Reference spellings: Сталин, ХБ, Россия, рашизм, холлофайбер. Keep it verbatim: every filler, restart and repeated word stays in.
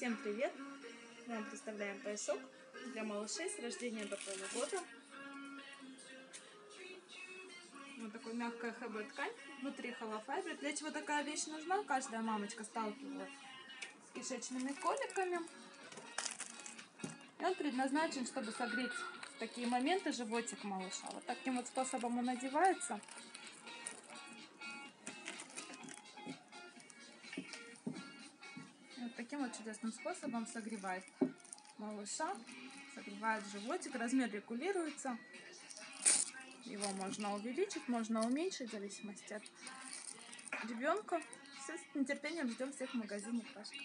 Всем привет! Мы вам представляем поясок для малышей с рождения до полугода. Вот такой мягкая ХБ ткань, внутри холлофайбер. Для чего такая вещь нужна? Каждая мамочка сталкивалась с кишечными коликами. И он предназначен, чтобы согреть в такие моменты животик малыша. Вот таким вот способом он одевается. Вот таким вот чудесным способом согревает малыша, согревает животик, размер регулируется. Его можно увеличить, можно уменьшить, в зависимости от ребенка. Все, с нетерпением ждем всех в магазине Пашка.